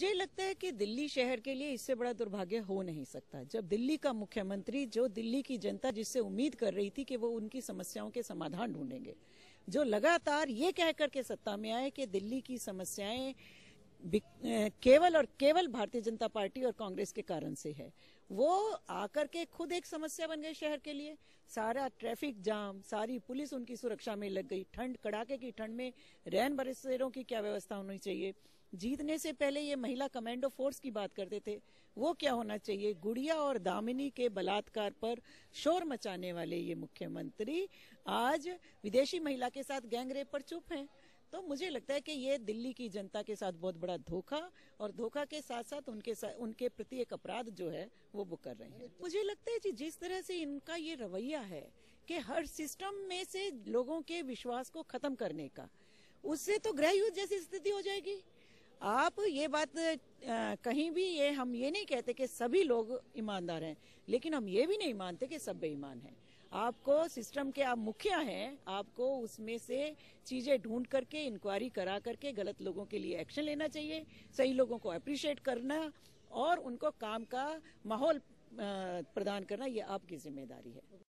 मुझे लगता है कि दिल्ली शहर के लिए इससे बड़ा दुर्भाग्य हो नहीं सकता। जब दिल्ली का मुख्यमंत्री, जो दिल्ली की जनता जिससे उम्मीद कर रही थी कि वो उनकी समस्याओं के समाधान ढूंढेंगे, जो लगातार ये कहकर के सत्ता में आए कि दिल्ली की समस्याएं केवल और केवल भारतीय जनता पार्टी और कांग्रेस के कारण से है, वो आकर के खुद एक समस्या बन गए शहर के लिए। सारा ट्रैफिक जाम, सारी पुलिस उनकी सुरक्षा में लग गई। ठंड, कड़ाके की ठंड में रैन बसेरों की क्या व्यवस्था होनी चाहिए। जीतने से पहले ये महिला कमांडो फोर्स की बात करते थे, वो क्या होना चाहिए। गुड़िया और दामिनी के बलात्कार पर शोर मचाने वाले ये मुख्यमंत्री आज विदेशी महिला के साथ गैंगरेप पर चुप हैं। तो मुझे लगता है कि ये दिल्ली की जनता के साथ बहुत बड़ा धोखा, और धोखा के साथ साथ उनके प्रति एक अपराध जो है वो वो कर रहे हैं। मुझे लगता है कि जिस तरह से इनका ये रवैया है कि हर सिस्टम में से लोगों के विश्वास को खत्म करने का, उससे तो गृहयुद्ध जैसी स्थिति हो जाएगी। आप ये बात कहीं भी, ये हम ये नहीं कहते कि सभी लोग ईमानदार हैं, लेकिन हम ये भी नहीं मानते कि सब बेईमान हैं। आपको सिस्टम के, आप मुखिया हैं, आपको उसमें से चीजें ढूंढ करके इंक्वायरी करा करके गलत लोगों के लिए एक्शन लेना चाहिए, सही लोगों को अप्रिशिएट करना और उनको काम का माहौल प्रदान करना, ये आपकी जिम्मेदारी है।